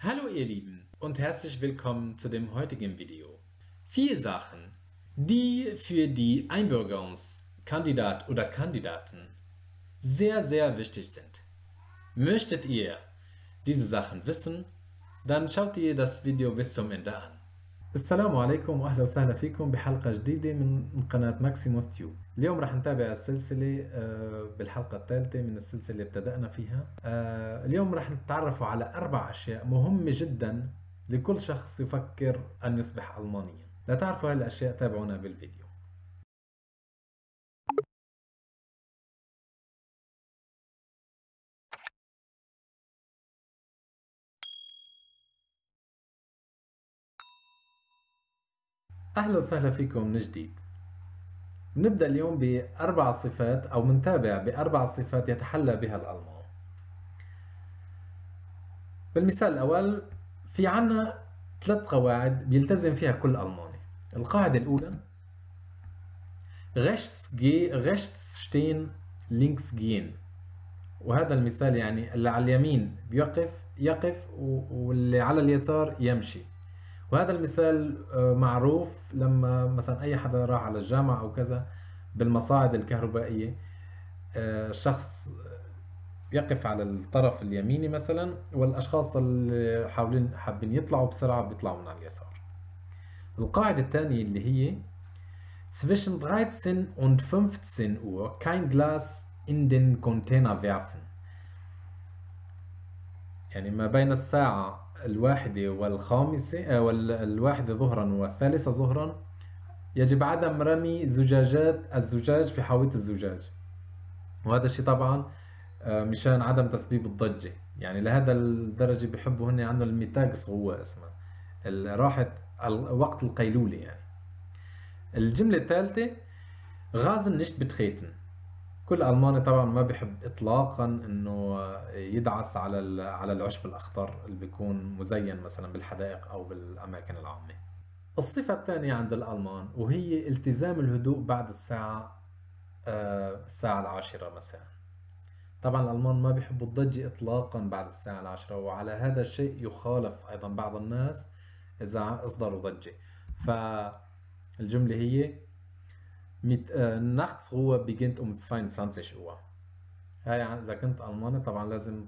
Hallo ihr Lieben und herzlich willkommen zu dem heutigen Video. 4 Sachen, die für die Einbürgerungskandidat oder Kandidaten sehr, sehr wichtig sind. Möchtet ihr diese Sachen wissen, dann schaut ihr das Video bis zum Ende an. السلام عليكم واهلا وسهلا فيكم بحلقة جديدة من قناة ماكسيموس تيوب. اليوم راح نتابع السلسلة بالحلقة الثالثة من السلسلة اللي ابتدأنا فيها. اليوم راح نتعرف على 4 أشياء مهمة جدا لكل شخص يفكر أن يصبح ألمانيا. لتعرفوا هالأشياء تابعونا بالفيديو. أهلا وسهلا فيكم من جديد. بنبدأ اليوم ب4 صفات أو منتابع ب4 صفات يتحلى بها الألمان. بالمثال الأول في عنا 3 قواعد بيلتزم فيها كل ألماني. القاعدة الأولى rechts stehen links gehen، وهذا المثال يعني اللي على اليمين يقف واللي على اليسار يمشي. وهذا المثال معروف لما مثلا أي حدا راح على الجامعة أو كذا بالمصاعد الكهربائية، شخص يقف على الطرف اليميني مثلا والأشخاص اللي حابين يطلعوا بسرعة بيطلعوا من على اليسار. القاعدة الثانية اللي هي zwischen 13 und 15 Uhr kein Glas in den Container werfen، يعني ما بين الساعة 1 والخامسة والواحدة ظهرا والثالثة ظهرا يجب عدم رمي الزجاج في حاوية الزجاج، وهذا الشيء طبعا مشان عدم تسبيب الضجة. يعني لهذا الدرجة بحبوا هن عنه الميتاجس، هو اسمه راحة وقت القيلولة. يعني الجملة الثالثة غازن نشت بتخيتن، كل ألماني طبعا ما بيحب اطلاقا انه يدعس على العشب الاخضر اللي بيكون مزين مثلا بالحدائق او بالاماكن العامه. الصفه الثانيه عند الالمان وهي التزام الهدوء بعد الساعه 10 مساء. طبعا الالمان ما بيحبوا الضجه اطلاقا بعد الساعه 10، وعلى هذا الشيء يخالف ايضا بعض الناس اذا اصدروا ضجه. فالجمله هي mit Nachtsruhe beginnt 22 Uhr. هاي يعني إذا كنت ألماني طبعا لازم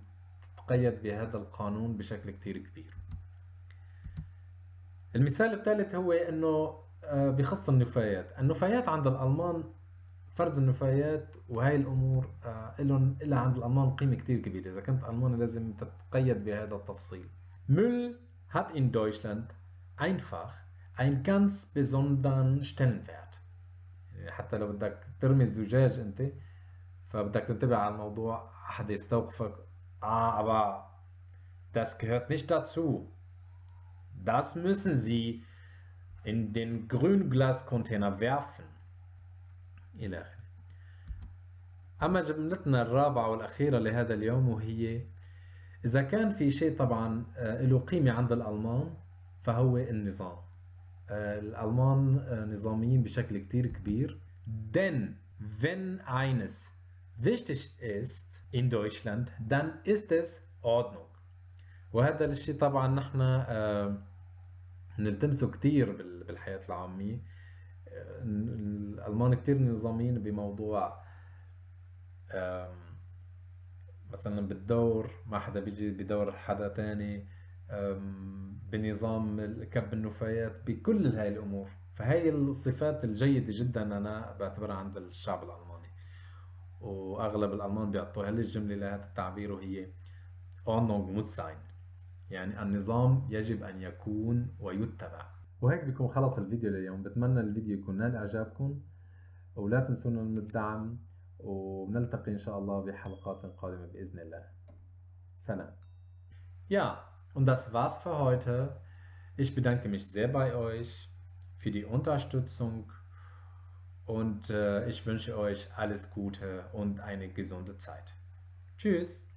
تتقيد بهذا القانون بشكل كتير كبير. المثال الثالث هو إنه بخص النفايات عند الألمان، فرز النفايات وهاي الأمور إلا عند الألمان قيمة كتير كبيرة. إذا كنت ألماني لازم تتقيد بهذا التفصيل. Müll hat in Deutschland einfach einen ganz besonderen Stellenwert. حتى لو بدك ترمي الزجاج انت فبدك تنتبه على الموضوع، حدا يستوقفك aber das gehört nicht dazu. Das müssen Sie in den Grünglascontainer werfen. الى اخره. اما جملتنا الرابعة والاخيرة لهذا اليوم وهي اذا كان في شيء طبعا له قيمة عند الالمان فهو النظام. الألمان نظاميين بشكل كتير كبير. Denn wenn eines wichtig ist in Deutschland, dann ist es Ordnung. وهذا الشيء طبعا نحن نلتمسه كتير بالحياة العامية. الألمان كتير نظاميين بموضوع مثلا بالدور، ما حدا بيجي بدور حدا تاني، بنظام كب النفايات، بكل هاي الأمور. فهي الصفات الجيدة جدا أنا بعتبرها عند الشعب الألماني، وأغلب الألمان بيعطوها للجملة لهذا التعبير وهي Ordnung muss sein، يعني النظام يجب أن يكون ويتبع. وهيك بيكون خلص الفيديو لليوم. بتمنى الفيديو يكون نال إعجابكم ولا تنسونا من الدعم، وبنلتقي إن شاء الله بحلقات قادمة بإذن الله. سلام. Ja, und das war's für heute. Ich bedanke mich sehr bei euch für die Unterstützung und ich wünsche euch alles Gute und eine gesunde Zeit. Tschüss!